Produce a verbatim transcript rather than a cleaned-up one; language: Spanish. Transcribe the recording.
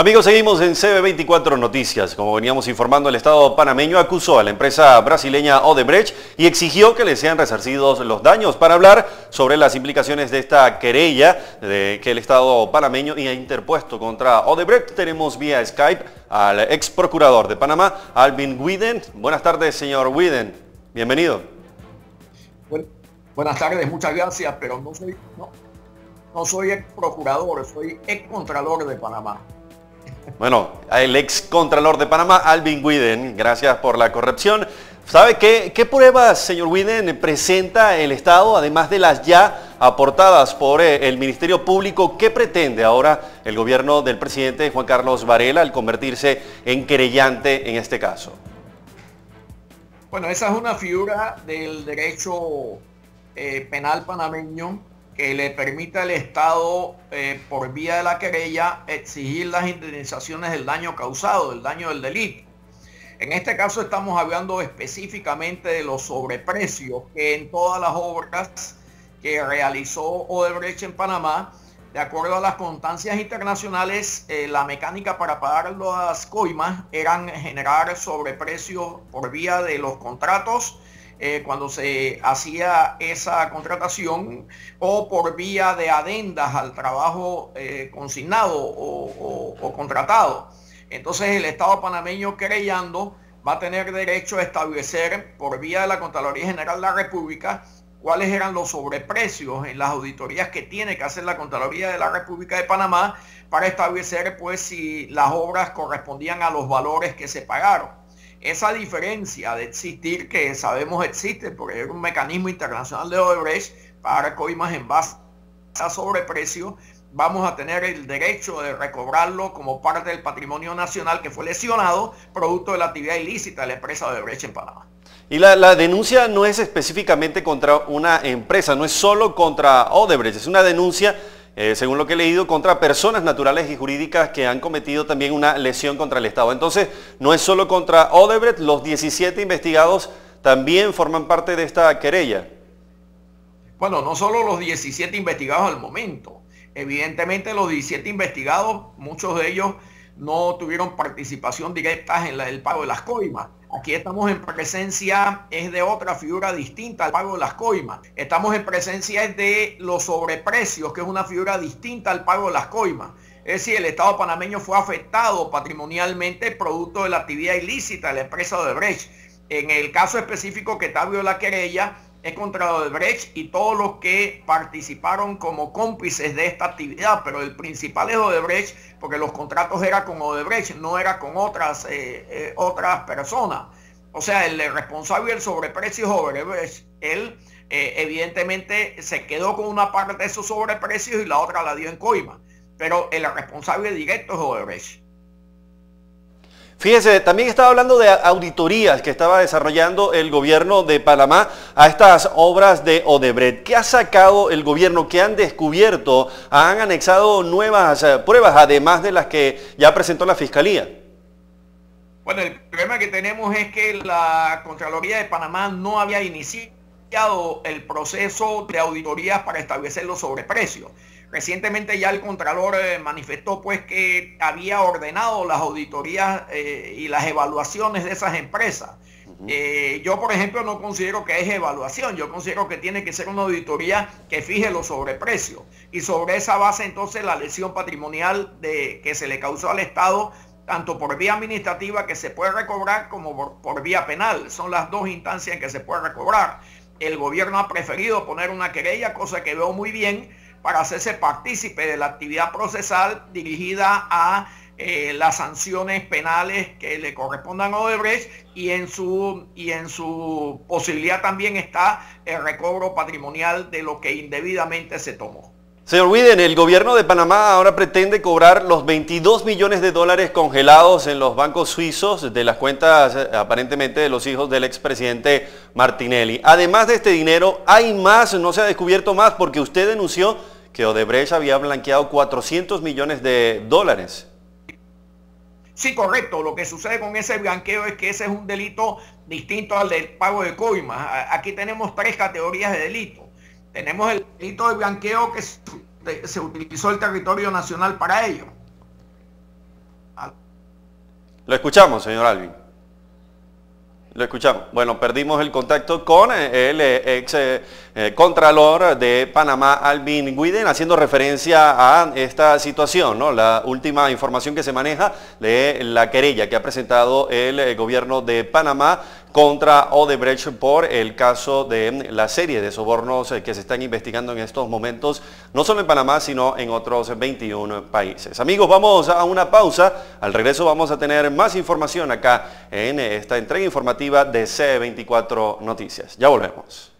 Amigos, seguimos en C B veinticuatro Noticias. Como veníamos informando, el Estado panameño acusó a la empresa brasileña Odebrecht y exigió que le sean resarcidos los daños. Para hablar sobre las implicaciones de esta querella de que el Estado panameño ha interpuesto contra Odebrecht, tenemos vía Skype al ex procurador de Panamá, Alvin Weeden. Buenas tardes, señor Weeden. Bienvenido. Bueno, buenas tardes, muchas gracias, pero no soy, no, no soy ex procurador, soy ex contralor de Panamá. Bueno, el ex contralor de Panamá, Alvin Weeden, gracias por la corrección. ¿Sabe qué, qué pruebas, señor Weeden, presenta el Estado, además de las ya aportadas por el Ministerio Público? ¿Qué pretende ahora el gobierno del presidente Juan Carlos Varela al convertirse en querellante en este caso? Bueno, esa es una figura del derecho eh, penal panameño, que le permita al Estado, eh, por vía de la querella, exigir las indemnizaciones del daño causado, del daño del delito. En este caso estamos hablando específicamente de los sobreprecios que en todas las obras que realizó Odebrecht en Panamá, de acuerdo a las constancias internacionales, eh, la mecánica para pagar las coimas eran generar sobreprecios por vía de los contratos, Eh, cuando se hacía esa contratación, o por vía de adendas al trabajo eh, consignado o, o, o contratado. Entonces el Estado panameño, querellando, va a tener derecho a establecer por vía de la Contraloría General de la República cuáles eran los sobreprecios en las auditorías que tiene que hacer la Contraloría de la República de Panamá para establecer, pues, si las obras correspondían a los valores que se pagaron. Esa diferencia de existir, que sabemos existe, porque es un mecanismo internacional de Odebrecht para coimas en base a sobreprecio, vamos a tener el derecho de recobrarlo como parte del patrimonio nacional que fue lesionado producto de la actividad ilícita de la empresa Odebrecht en Panamá. Y la, la denuncia no es específicamente contra una empresa, no es solo contra Odebrecht, es una denuncia, Eh, según lo que he leído, contra personas naturales y jurídicas que han cometido también una lesión contra el Estado. Entonces, no es solo contra Odebrecht, los diecisiete investigados también forman parte de esta querella. Bueno, no solo los diecisiete investigados al momento. Evidentemente, los diecisiete investigados, muchos de ellos no tuvieron participación directa en la, el pago de las coimas. Aquí estamos en presencia es de otra figura distinta al pago de las coimas. Estamos en presencia de los sobreprecios, que es una figura distinta al pago de las coimas. Es decir, el Estado panameño fue afectado patrimonialmente producto de la actividad ilícita de la empresa Odebrecht. En el caso específico que está violando la querella, es contra Odebrecht y todos los que participaron como cómplices de esta actividad, pero el principal es Odebrecht, porque los contratos eran con Odebrecht, no era con otras, eh, eh, otras personas. O sea, el responsable del sobreprecio es Odebrecht. Él eh, evidentemente se quedó con una parte de esos sobreprecios y la otra la dio en coima, pero el responsable directo es Odebrecht. Fíjese, también estaba hablando de auditorías que estaba desarrollando el gobierno de Panamá a estas obras de Odebrecht. ¿Qué ha sacado el gobierno? ¿Qué han descubierto? ¿Han anexado nuevas pruebas, además de las que ya presentó la Fiscalía? Bueno, el problema que tenemos es que la Contraloría de Panamá no había iniciado el proceso de auditorías para establecer los sobreprecios. Recientemente ya el Contralor eh, manifestó, pues, que había ordenado las auditorías eh, y las evaluaciones de esas empresas. Eh, yo, por ejemplo, no considero que es evaluación, yo considero que tiene que ser una auditoría que fije los sobreprecios. Y sobre esa base, entonces, la lesión patrimonial de, que se le causó al Estado, tanto por vía administrativa, que se puede recobrar, como por, por vía penal. Son las dos instancias en que se puede recobrar. El gobierno ha preferido poner una querella, cosa que veo muy bien, para hacerse partícipe de la actividad procesal dirigida a eh, las sanciones penales que le correspondan a Odebrecht, y en su, y en su posibilidad también está el recobro patrimonial de lo que indebidamente se tomó. Señor Weeden, el gobierno de Panamá ahora pretende cobrar los veintidós millones de dólares congelados en los bancos suizos de las cuentas aparentemente de los hijos del expresidente Martinelli. Además de este dinero, ¿hay más? ¿No se ha descubierto más? Porque usted denunció que Odebrecht había blanqueado cuatrocientos millones de dólares. Sí, correcto. Lo que sucede con ese blanqueo es que ese es un delito distinto al del pago de coimas. Aquí tenemos tres categorías de delitos. Tenemos el delito de blanqueo, que se utilizó el territorio nacional para ello. Lo escuchamos, señor Alvin. Lo escuchamos. Bueno, perdimos el contacto con el ex eh, contralor de Panamá, Alvin Weeden, haciendo referencia a esta situación, ¿no? La última información que se maneja de la querella que ha presentado el gobierno de Panamá contra Odebrecht por el caso de la serie de sobornos que se están investigando en estos momentos, no solo en Panamá, sino en otros veintiún países. Amigos, vamos a una pausa. Al regreso vamos a tener más información acá en esta entrega informativa de C B veinticuatro Noticias. Ya volvemos.